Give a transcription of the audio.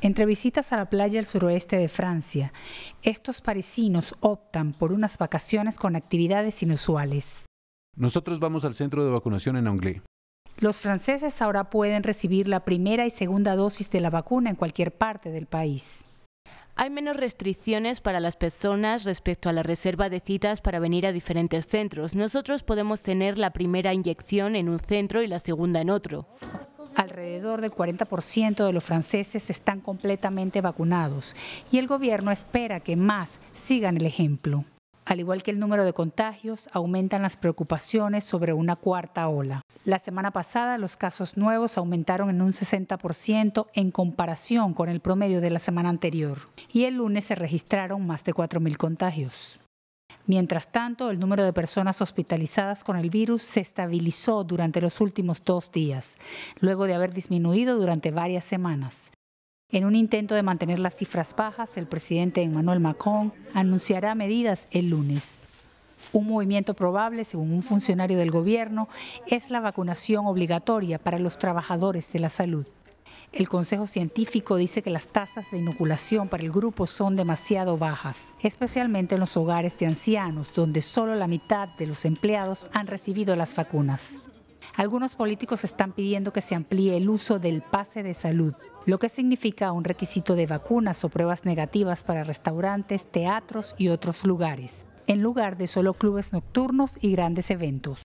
Entre visitas a la playa del suroeste de Francia, estos parisinos optan por unas vacaciones con actividades inusuales. Nosotros vamos al centro de vacunación en Anglet. Los franceses ahora pueden recibir la primera y segunda dosis de la vacuna en cualquier parte del país. Hay menos restricciones para las personas respecto a la reserva de citas para venir a diferentes centros. Nosotros podemos tener la primera inyección en un centro y la segunda en otro. Alrededor del 40% de los franceses están completamente vacunados y el gobierno espera que más sigan el ejemplo. Al igual que el número de contagios, aumentan las preocupaciones sobre una cuarta ola. La semana pasada los casos nuevos aumentaron en un 60% en comparación con el promedio de la semana anterior y el lunes se registraron más de 4.000 contagios. Mientras tanto, el número de personas hospitalizadas con el virus se estabilizó durante los últimos 2 días, luego de haber disminuido durante varias semanas. En un intento de mantener las cifras bajas, el presidente Emmanuel Macron anunciará medidas el lunes. Un movimiento probable, según un funcionario del gobierno, es la vacunación obligatoria para los trabajadores de la salud. El Consejo Científico dice que las tasas de inoculación para el grupo son demasiado bajas, especialmente en los hogares de ancianos, donde solo la mitad de los empleados han recibido las vacunas. Algunos políticos están pidiendo que se amplíe el uso del pase de salud, lo que significa un requisito de vacunas o pruebas negativas para restaurantes, teatros y otros lugares, en lugar de solo clubes nocturnos y grandes eventos.